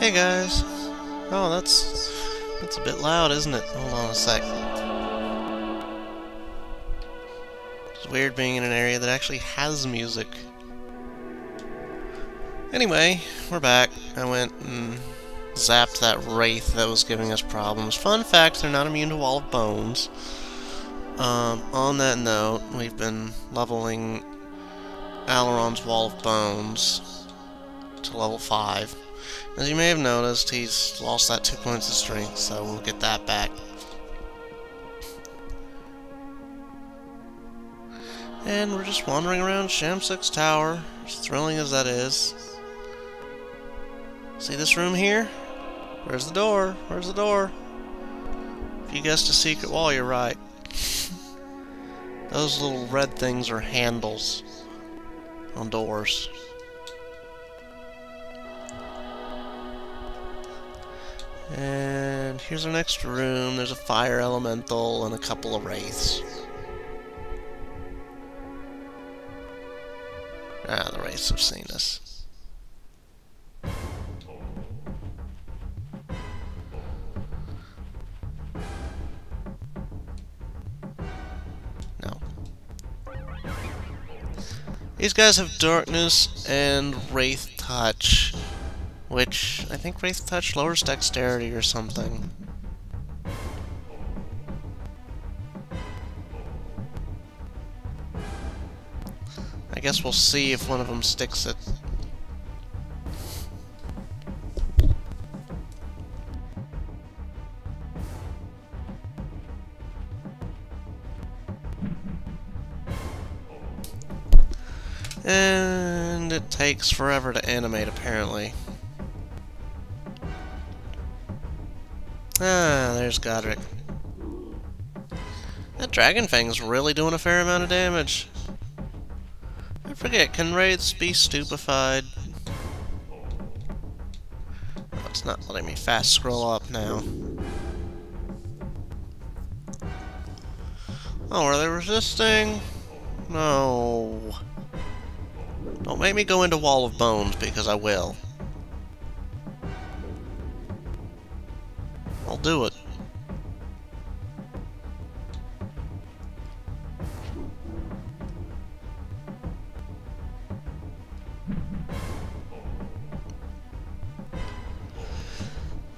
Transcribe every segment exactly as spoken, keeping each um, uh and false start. Hey guys! Oh, that's... that's a bit loud, isn't it? Hold on a sec. It's weird being in an area that actually has music. Anyway, we're back. I went and zapped that wraith that was giving us problems. Fun fact, they're not immune to Wall of Bones. Um, on that note, we've been leveling Alaron's Wall of Bones to level five. As you may have noticed, he's lost that two points of strength, so we'll get that back. And we're just wandering around Shamsuk's tower, as thrilling as that is. See this room here? Where's the door? Where's the door? If you guessed a secret wall, you're right. Those little red things are handles on doors. And here's our next room. There's a fire elemental and a couple of wraiths. Ah, the wraiths have seen us. No. These guys have darkness and wraith touch. Which, I think Wraith Touch lowers dexterity or something. I guess we'll see if one of them sticks it. And it takes forever to animate, apparently. Ah, there's Godric. That Dragon Fang's really doing a fair amount of damage. I forget, can wraiths be stupefied? Oh, it's not letting me fast scroll up now. Oh, are they resisting? No. Don't make me go into Wall of Bones, because I will. I'll do it.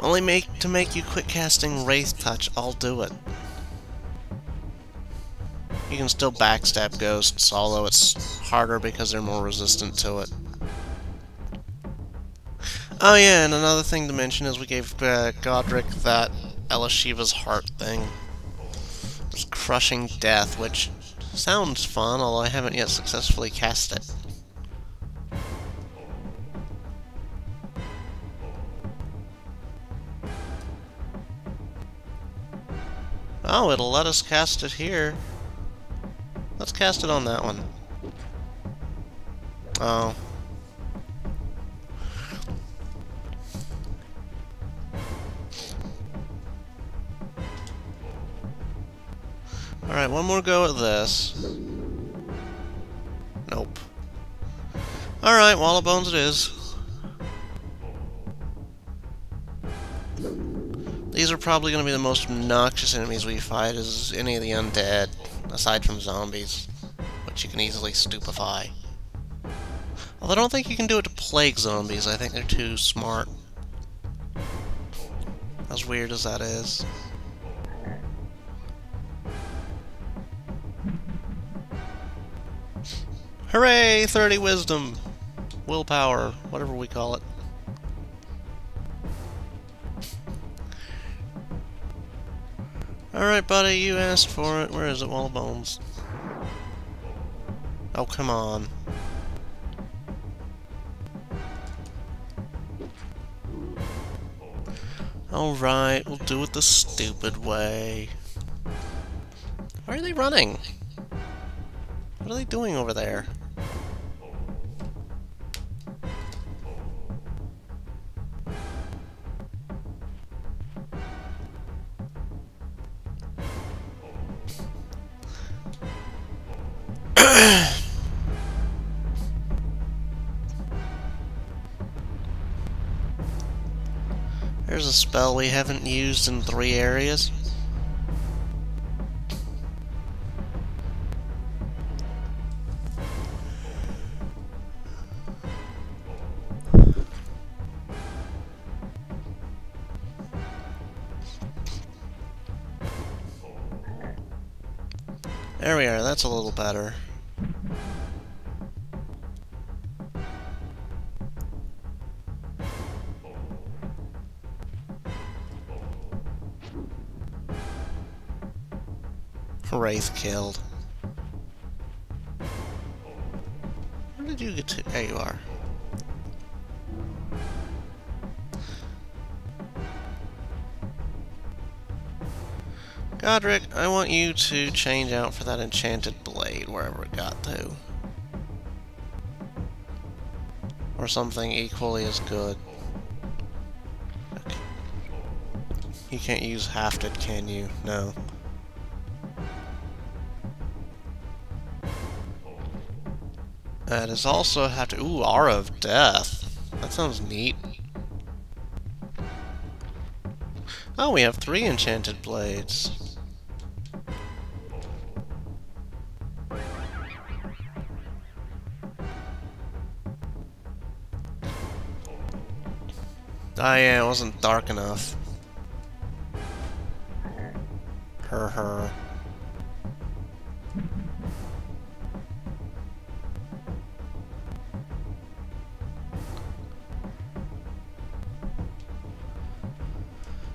Only make to make you quit casting Wraith Touch, I'll do it. You can still backstab ghosts, although it's harder because they're more resistant to it. Oh yeah, and another thing to mention is we gave uh, Godric that Elshiva's heart thing. It's Crushing Death, which sounds fun, although I haven't yet successfully cast it. Oh, it'll let us cast it here. Let's cast it on that one. Oh. Alright, one more go at this. Nope. Alright, Wall of Bones it is. These are probably going to be the most obnoxious enemies we fight, as any of the undead, aside from zombies, which you can easily stupefy. Although I don't think you can do it to plague zombies, I think they're too smart. As weird as that is. Hooray! thirty wisdom! Willpower, whatever we call it. Alright, buddy, you asked for it. Where is it? Wall of Bones. Oh, come on. Alright, we'll do it the stupid way. Why are they running? What are they doing over there? There's a spell we haven't used in three areas. There we are, that's a little better. Wraith killed. Where did you get to? There you are. Godric, I want you to change out for that enchanted blade wherever it got to. Or something equally as good. Okay. You can't use hafted, can you? No. That is also have to. Ooh, Aura of Death. That sounds neat. Oh, we have three enchanted blades. Ah, oh, yeah, it wasn't dark enough. Her, her.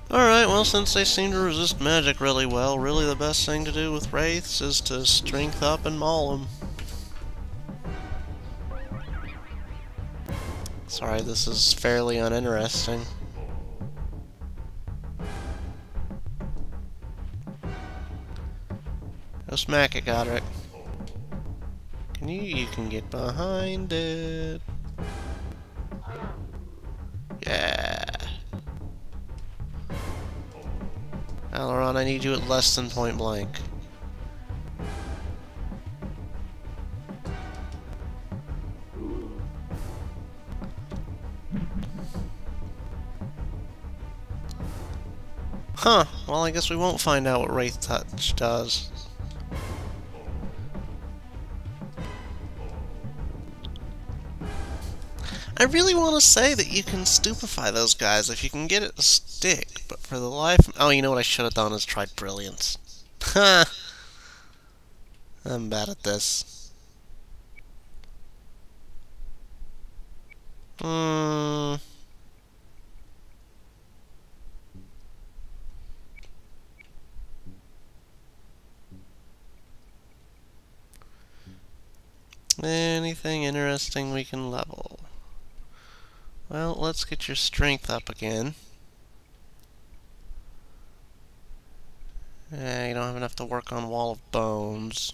Alright, well, since they seem to resist magic really well, really the best thing to do with wraiths is to strength up and maul them. Sorry, this is fairly uninteresting. Go smack it, Godric. Can you? You can get behind it. Yeah. Alaron, I need you at less than point blank. Huh, well I guess we won't find out what Wraith Touch does. I really want to say that you can stupefy those guys if you can get it to stick, but for the life of... Oh, you know what I should have done is tried Brilliance. Ha! I'm bad at this. Hmm... Anything interesting we can level? Well, let's get your strength up again. Eh, you don't have enough to work on Wall of Bones.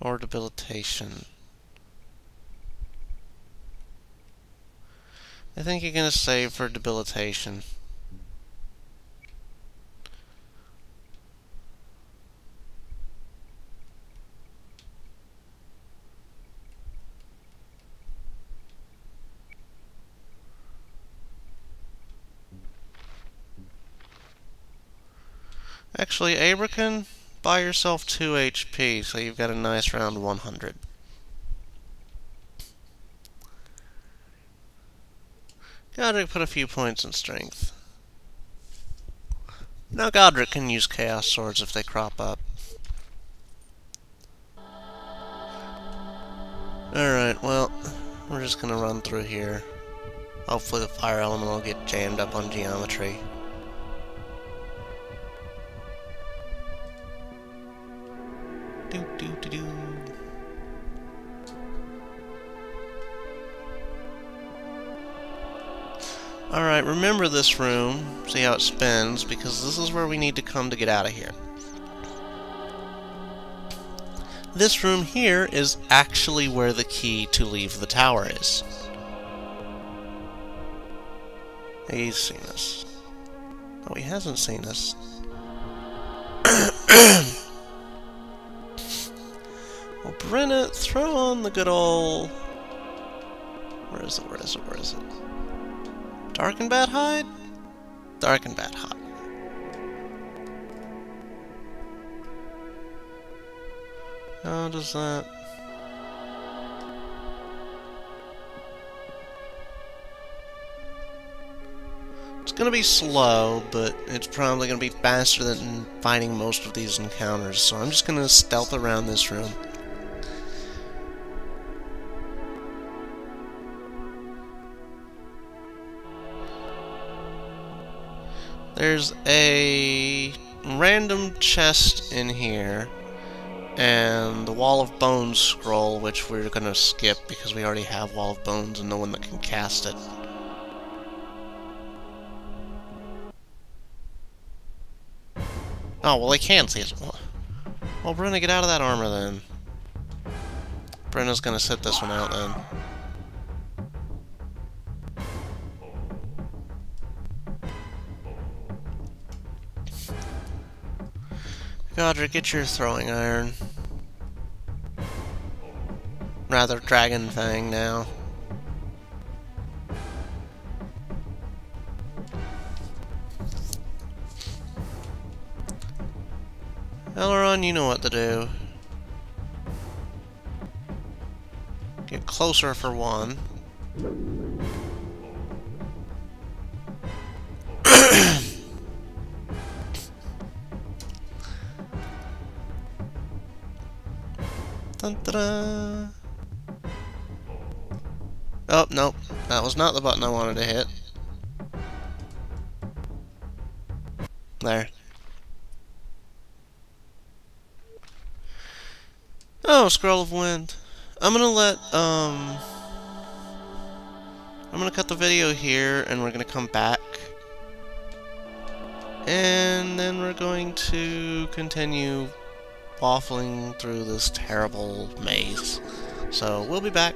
Or debilitation. I think you're gonna save for debilitation. Actually, Abracan, buy yourself two H P, so you've got a nice round one hundred. Godric, put a few points in strength. Now Godric can use Chaos Swords if they crop up. Alright, well, we're just gonna run through here. Hopefully the fire element will get jammed up on geometry. Do, do, do, do. Alright, remember this room, see how it spins, because this is where we need to come to get out of here. This room here is actually where the key to leave the tower is. He's seen us. Oh, he hasn't seen us. Well, Brenna, throw on the good ol'... Where is it? Where is it? Where is it? Dark and Bad Hide? Dark and Bad Hide. How does that... It's gonna be slow, but it's probably gonna be faster than fighting most of these encounters, so I'm just gonna stealth around this room. There's a random chest in here, and the Wall of Bones scroll, which we're gonna skip because we already have Wall of Bones and no one that can cast it. Oh, well, I can see it. Well, Brenna, get out of that armor, then. Brenna's gonna sit this one out, then. Godric, get your throwing iron. Rather, Dragon Fang now. Alaron, you know what to do. Get closer for one. Dun, da, da. Oh, nope. That was not the button I wanted to hit. There. Oh, Scroll of Wind. I'm gonna let, um... I'm gonna cut the video here, and we're gonna come back. And then we're going to continue waffling through this terrible maze. So, we'll be back.